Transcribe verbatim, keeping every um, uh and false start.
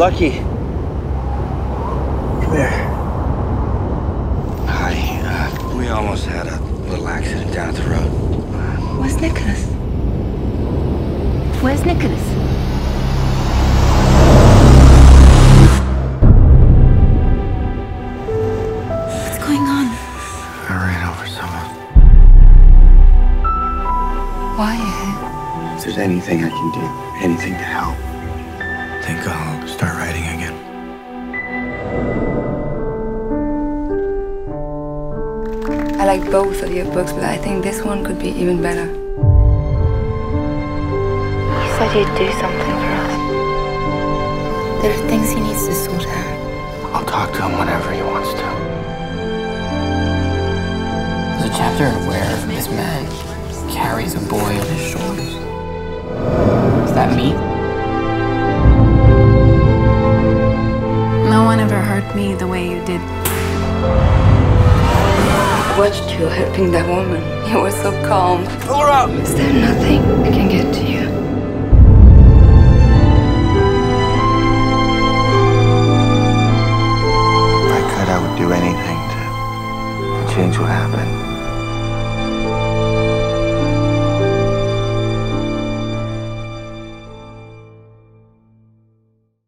lucky. Come here. Hi. Uh, we almost had a little accident down at the road. Where's Nicholas? Where's Nicholas? What's going on? I ran over someone. Why are you here? If there's anything I can do, anything to help, I think I'll start writing again. I like both of your books, but I think this one could be even better. You said you'd do something for us. There are things he needs to sort out. I'll talk to him whenever he wants to. There's a chapter where this man carries a boy on his shoulders. Is that me? No one ever hurt me the way you did. I watched you helping that woman. You were so calm. Pull her up! Is there nothing I can get to you?